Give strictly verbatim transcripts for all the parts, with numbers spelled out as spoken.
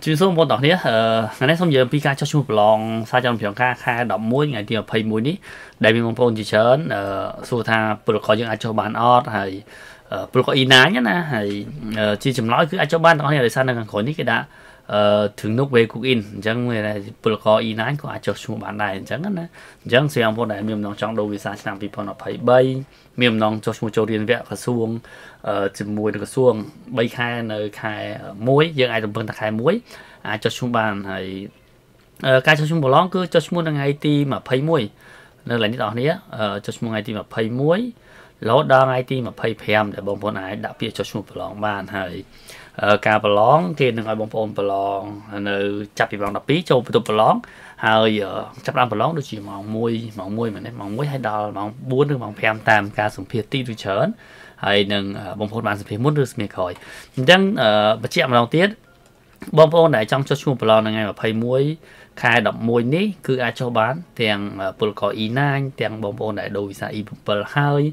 Chúng số một đó nhé, ngày nay xong giờ Pika cho chụp lòng sao trong trường ca khai đậm mũi ngày thì phải mũi đi, đại biểu mông chỉ chớn, số tha, bữa có những ai cho bạn ót hay, bữa có ý ná nhá na, hay chỉ chấm nói cứ ai cho bạn đó này là sao đang còn những cái đã thường nước về cũng in, chẳng người này bữa có ý ná của ai cho chụp bạn này chẳng nữa, chẳng xem bọn này miền Đông trong đầu vì sao làm vì bọn nó phải bay, miền Đông cho chụp châu điền vẽ cả xuông. Chìm mùi được xuống bay khai nơi khai muối dân ai đồng bằng ta khai muối à, cho xuống bàn hay cái cho xuống một lon cứ cho xuống đang ai ti mà phây muối nên là những đó nhé cho xuống ai ti mà phây muối lót đang ai ti mà phây phèm để bông bồn này đã bịa cho xuống một lon bàn hay cà bò lon thì đừng ai bông bồn bò lon nơi chặt bị bằng đập pí châu tụt bò lon hay giờ chặt làm bò lon đôi chỉ mỏng muối mỏng muối mà đấy mỏng muối hay đào mỏng buôn được mỏng phèm tam cà sủng phèm ti đôi chớn hay đừng bông phốt bạn sẽ muốn được mệt khỏi nhưng bật chạm lòng tiết bông phốt này trong cho chung plon là ngày mà phây muối khai động muối ní cứ ai cho bán tiền bột có ý nang tiền bông phốt này đồ vì sao ít bột hơi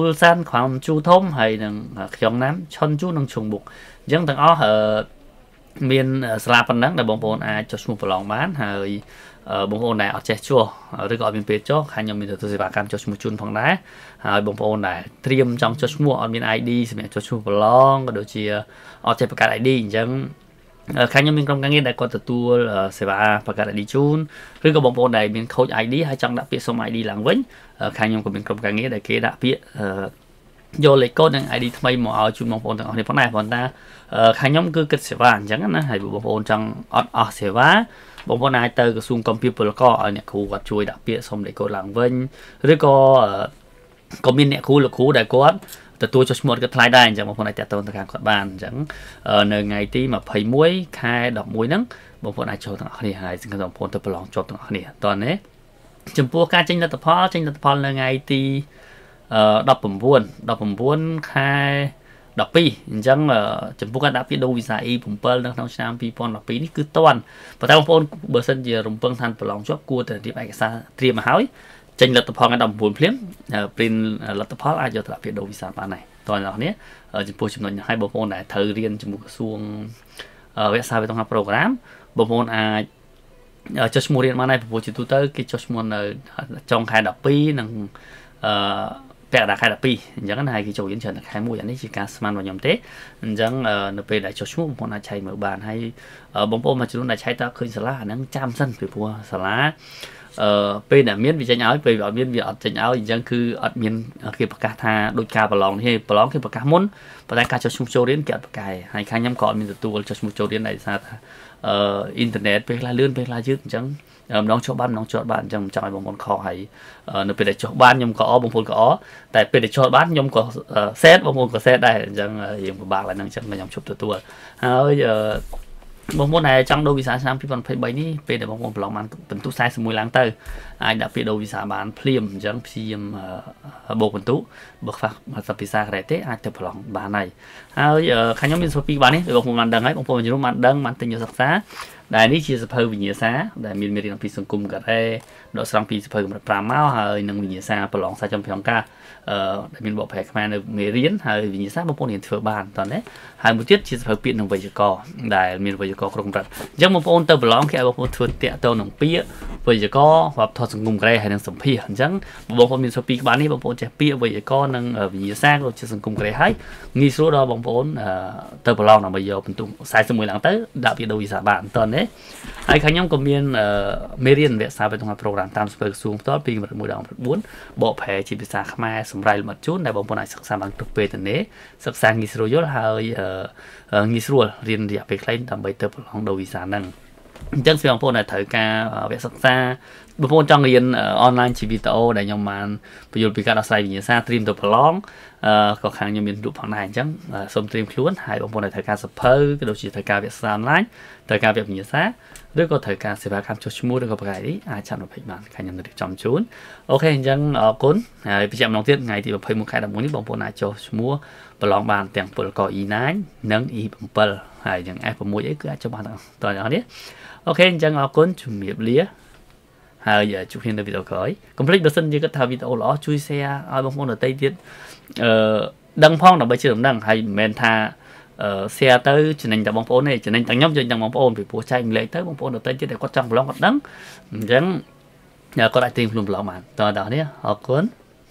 Ulsan Gwangju Thông hay là Gyeongnam Chonju nông trùng bục những thằng ó ở miền Sapa nắng là bông bồn ai cho mua vào lòng bán hay bông phôn này ở chè chua, tôi gọi bên phía chốt, hai nhóm mình được tôi sẽ vào cam cho một chút phòng đá, bông phôn này tiêm trong cho mua ở bên ai đi, sẽ cho mua long, rồi chỉ ở chè bạc ai đi, chẳng hai nhóm mình trong cái nghe này có từ tour sẽ vào bạc ai đi chun, rồi có bông phôn này bên khâu ai đi hay trong đã biết xong ai đi làng vĩnh, hai nhóm của mình trong cái nghe này kia đã biết do lấy code đang ai đi thay mỏ chun bông phôn này phong này phong ta, hai nhóm cứ kết sẽ vào chẳng là hai bông phôn trong ở sẽ vào bông phôn này từ xuống computer có ở nhà khu vật chui đặc biệt xong để cô làng vinh rồi có có bên nhà khu lực khu đại quán từ tôi cho một cái thái đài chẳng bông phôn này trả tồn tất cả các bàn chẳng nơi ngày tí mà phây muối khai đọc muối nắng bông phôn này cho thằng này hai xin các dòng phôn từ lòng cho thằng này toàn đấy chấm pua ca tranh là tập phó tranh là tập phó nơi ngày tí đọc phẩm buồn đọc phẩm buồn khai đọc pi chẳng là chấm phu đã biết đâu vì sao y phụng pel đang thao chạm pi pon đọc pi ní cứ toàn và theo phone bờ sân giờ rồng băng than bờ lòng chóp cua từ tiếp ảnh xa tiêm mà hỏi tranh lật tập phong cái đồng buồn phím pin lật tập phong ai giờ đã biết đâu vì sao bạn này toàn là nhé chấm phu chấm hai bộ môn này thời riêng chấm phu xuông vẽ sao về trong học program bộ môn ai cho mua riêng mà này bộ chỉ tu tới cái cho mua trong hai đọc pi năng kẻ đã khai đập pi, chẳng này khi châu yến trần khai mua chẳng đấy chỉ cá sman vào nhóm tết, chẳng nộp về đại cho xuống bọn là chạy mở bàn hay bóng bom mà chúng là chạy ta khơi sả nắng chạm sân phải mua sả lá, về đã miên vì tranh áo về bảo miên vì ở tranh áo chẳng cứ ở miên khi bạc ca tha đôi ca bạc lỏng thì bạc lỏng khi bạc ca muốn, bạc ca cho xuống châu đến kẹt bạc cài hay khai nhâm cọ mình tự tu cho xuống châu đến này sao internet về là lươn về là dứt chẳng nóng cho ban nóng cho bạn trong trong vòng con kho hay nộp về để cho ban nhom có bông phun có tại về để cho bán nhom có xét bông phun có xét đây rằng hiện của bạn là năng chẳng là nhom chụp từ tua rồi bông phun này trong đôi vị sáng sáng phi phải bảy ní về để bông phun lòng ăn bẩn tú sai mùi láng tơ ai đã về đôi vị sáng bán phim chẳng phim bộ bẩn tú bậc phật mà tập pizza cái thế ai tập lòng bà này rồi khán nhóm mình số phi bà này bông phun màn đằng ấy bông phun nhiều màn đằng màn tình nhiều sắc sá đại lý chia sập hơi bị nhiều xá đại miền miền phi sông cung cả đây đội sang phi sập hơi một trăm máu hơi nâng bị nhiều xá bờ lỏng xa trong phòng ca đại miền bộ phải khai nơi miền riến hơi bị nhiều xá một bộ điện thừa bàn toàn đấy hai một tiết chia sập hơi biển đồng vây chữ cò đại miền vây chữ cò không rặt giống một bộ tơ bờ lỏng kia một bộ thừa tẹo tơ nồng pía vây chữ cò hoặc thọ sông cung cả đây hay nâng sông pía giống một bộ miền sông pía bán đi một bộ chè pía vây chữ cò nâng bị nhiều xá rồi chia sông cung cả đây hết nghi số đó một bộ tơ bờ lỏng là bây giờ mình tung sai số mười lạng tới đã bị đầu bị xả bàn toàn đấy ai khán nhóm của miền miền về sao về trong program tam super xuống top pin một mùa đông bốn bộ phè chỉ bị xa mai sầm rai một chút này bộ bộ này sắp sang bằng trục về tận đấy sắp sang nghi sôi rất hơi nghi sôi riêng địa về lên tầm bảy tập lòng đầu vì sao năng chẳng phải bộ này thời ca về sắp xa bộ môn trong riêng online chỉ video để nhóm màn bây giờ bị các đại sai vì sao stream tập lòng có khả năng miền đục phẳng này chẳng sớm tìm cứu hai bộ môn này thời gian sập hơi cái đầu chỉ thời gian việc làm lái thời gian việc nhìn sát rất có thời gian sẽ phải khám cho chúng mua được gặp lại đấy ai chạm được phải bạn khả năng được chọn chốn ok chẳng cuốn bây giờ đầu tiên ngày thì phải một cái là muốn bộ môn này cho mua và lòng bàn tiền bồi có ý nái nâng ý bằng bờ hay những ai có mua ấy cứ cho bạn toàn đó đấy ok chẳng cuốn chuẩn bị lía hai giờ chụp hình được video khởi complete được xin như các thao video ló chui xe ai bông môn ở tây tiến đăng phong là bây giờ đăng hay men tha xe tới cho nên là bông phố này cho nên tăng nhóm cho nhân bông phố vì phố tranh lấy tới bông phố ở tây tiến để có trong vlog đắng chẳng có lại tìm lùm lọ mà tờ đó nhé họ cuốn